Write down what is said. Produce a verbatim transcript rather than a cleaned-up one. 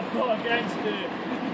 not go against it.